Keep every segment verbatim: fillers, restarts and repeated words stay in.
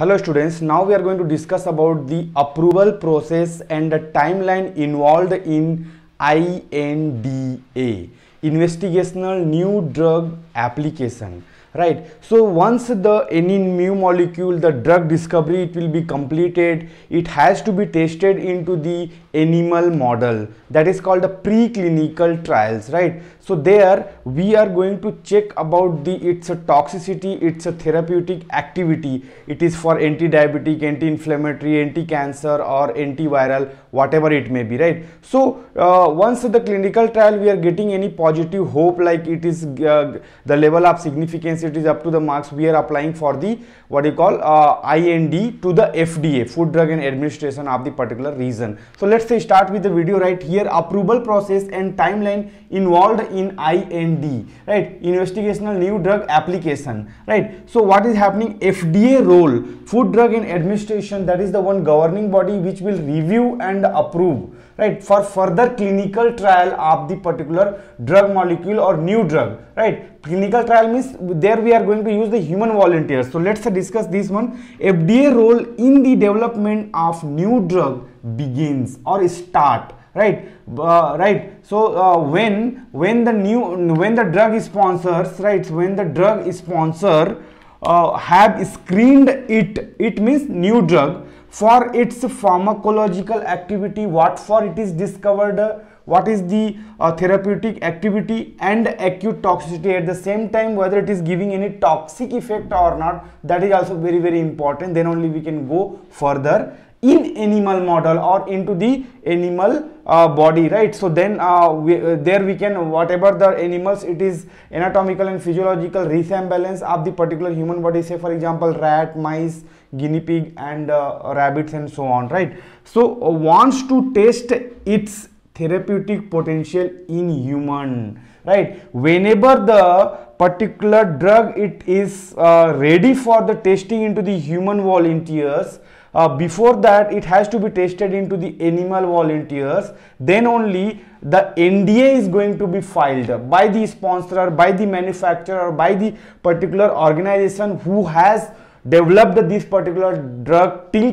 Hello students, now we are going to discuss about the approval process and the timeline involved in I N D A, Investigational New Drug Application, right? So once the any new molecule, the drug discovery, it will be completed, it has to be tested into the animal model, that is called the preclinical trials, right? So there we are going to check about the its toxicity, its therapeutic activity, it is for anti-diabetic, anti-inflammatory, anti-cancer or antiviral, whatever it may be, right? So uh, once the clinical trial we are getting any positive hope, like it is uh, the level of significance, it is up to the marks, we are applying for the what you call uh, I N D to the F D A, Food Drug and Administration of the particular region. So let's say start with the video right here. Approval process and timeline involved in I N D, right? Investigational New Drug Application, right? So what is happening? F D A role, Food Drug and Administration, that is the one governing body which will review and approve, right, for further clinical trial of the particular drug molecule or new drug, right? Clinical trial means there we are going to use the human volunteers. So let's discuss this one. F D A role in the development of new drug begins or start, right? Uh, right. So uh, when when the new when the drug sponsors, right? When the drug sponsor uh, have screened it, it means new drug for its pharmacological activity, what for it is discovered, uh, what is the uh, therapeutic activity and acute toxicity at the same time, whether it is giving any toxic effect or not, that is also very very important. Then only we can go further in animal model or into the animal uh, body, right? So then uh, we, uh, there we can whatever the animals, it is anatomical and physiological resemblance of the particular human body, say for example rat, mice, guinea pig and uh, rabbits and so on, right? So uh, wants to test its therapeutic potential in human, right? Whenever the particular drug it is uh, ready for the testing into the human volunteers, Uh, before that it has to be tested into the animal volunteers, then only the N D A is going to be filed by the sponsor, by the manufacturer, by the particular organization who has developed this particular drug till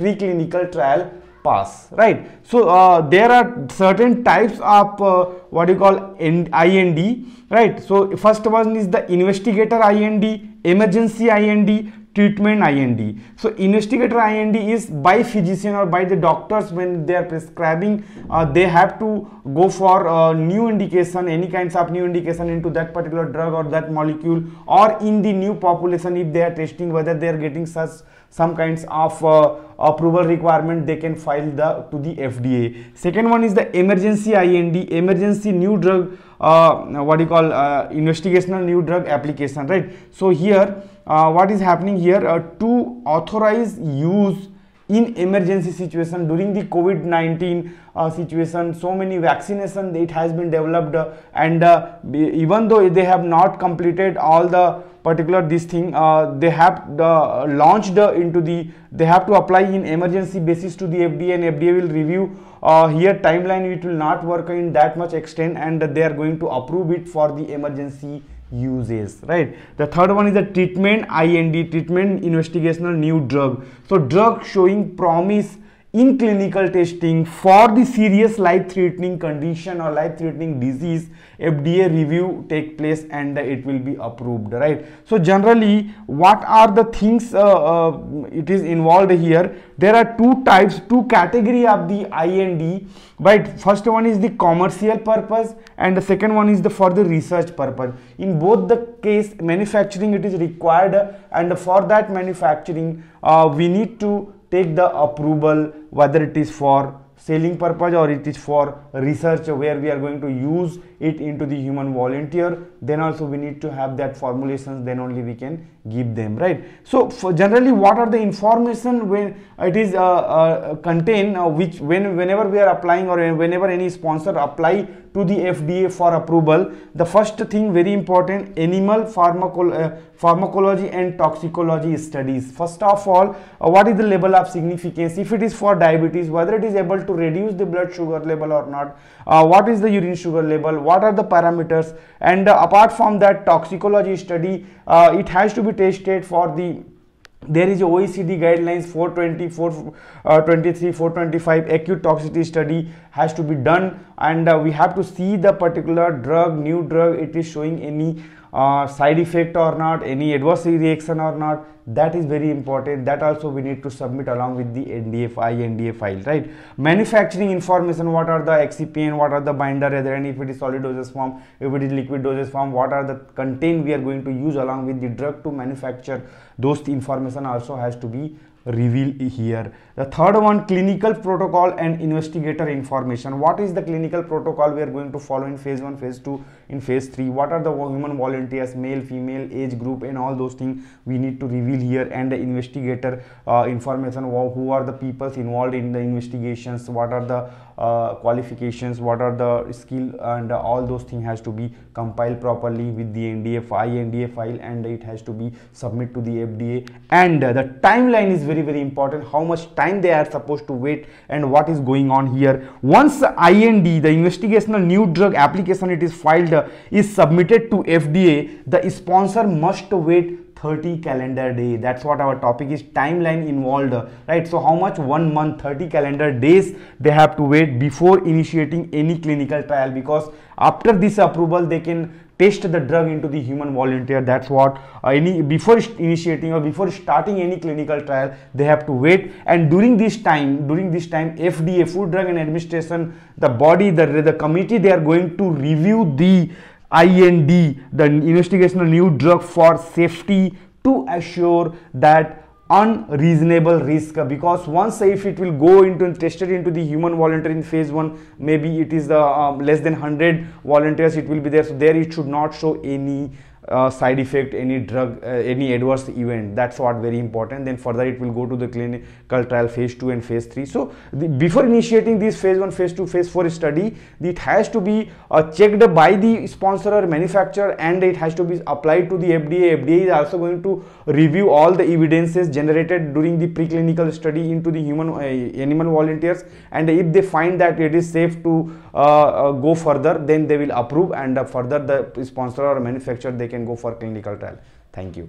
preclinical trial pass, right? So uh, there are certain types of uh, what you call I N D, right? So first one is the investigator I N D, emergency I N D, treatment I N D. So investigator I N D is by physician or by the doctors when they are prescribing, uh, they have to go for uh, new indication, any kinds of new indication into that particular drug or that molecule, or in the new population if they are testing whether they are getting such some kinds of uh, approval requirement, they can file the to the F D A. Second one is the emergency I N D, emergency new drug uh, what do you call uh, investigational new drug application, right? So here uh, what is happening here, uh, to authorize use in emergency situation during the COVID nineteen uh, situation. So many vaccination it has been developed uh, and uh, even though they have not completed all the particular this thing, uh, they have the uh, launched uh, into the, they have to apply in emergency basis to the F D A, and F D A will review. Uh, here timeline it will not work in that much extent, and uh, they are going to approve it for the emergency uses, right? The third one is the treatment I N D, treatment investigational new drug. So drug showing promise in clinical testing for the serious life-threatening condition or life-threatening disease, F D A review take place and uh, it will be approved, right? So generally what are the things uh, uh, it is involved here? There are two types, two category of the I N D, right? First one is the commercial purpose and the second one is the for the research purpose. In both the case manufacturing it is required, and for that manufacturing uh, we need to take the approval, whether it is for selling purpose or it is for research where we are going to use it into the human volunteer, then also we need to have that formulations, then only we can give them, right? So for generally what are the information when it is uh, uh, contained, uh, which when whenever we are applying or whenever any sponsor apply to the F D A for approval, the first thing very important, animal pharmacolo uh, pharmacology and toxicology studies. First of all, uh, what is the level of significance? If it is for diabetes, whether it is able to reduce the blood sugar level or not, uh, what is the urine sugar level, what are the parameters, and uh, apart from that toxicology study, uh, it has to be tested for the there is a O E C D guidelines four twenty, four twenty-three, four twenty-five acute toxicity study has to be done, and uh, we have to see the particular drug, new drug, it is showing any uh, side effect or not, any adverse reaction or not. That is very important. That also we need to submit along with the N D A, I N D A file, right? Manufacturing information, what are the excipient, what are the binder, and if it is solid dosage form, if it is liquid dosage form, what are the content we are going to use along with the drug to manufacture, those information also has to be revealed here. The third one, clinical protocol and investigator information. What is the clinical protocol we are going to follow in phase one, phase two, in phase three? What are the human volunteers, male, female, age group, and all those things we need to reveal here. And the investigator uh, information, who are the people involved in the investigations, what are the uh, qualifications, what are the skill, and uh, all those things has to be compiled properly with the N D A, I N D A file, and it has to be submitted to the F D A. And uh, the timeline is very very important, how much time they are supposed to wait and what is going on here. Once I N D, the investigational new drug application, it is filed, uh, is submitted to F D A, the sponsor must wait thirty calendar day. That's what our topic is, timeline involved, right? So how much? One month, thirty calendar days they have to wait before initiating any clinical trial, because after this approval they can test the drug into the human volunteer. That's what uh, any before initiating or before starting any clinical trial they have to wait. And during this time, during this time F D A, Food Drug and Administration, the body, the, the committee, they are going to review the I N D, the investigational new drug, for safety, to assure that unreasonable risk, because once if it will go into tested into the human volunteer in phase one, maybe it is the um, less than one hundred volunteers it will be there, so there it should not show any uh, side effect, any drug, uh, any adverse event. That's what very important. Then further it will go to the clinical trial phase two and phase three. So the, before initiating this phase one, phase two, phase four study, it has to be uh, checked by the sponsor or manufacturer, and it has to be applied to the F D A. F D A is also going to review all the evidences generated during the preclinical study into the human uh, animal volunteers, and if they find that it is safe to uh, uh, go further, then they will approve, and uh, further the sponsor or manufacturer, they can go for clinical trial. Thank you.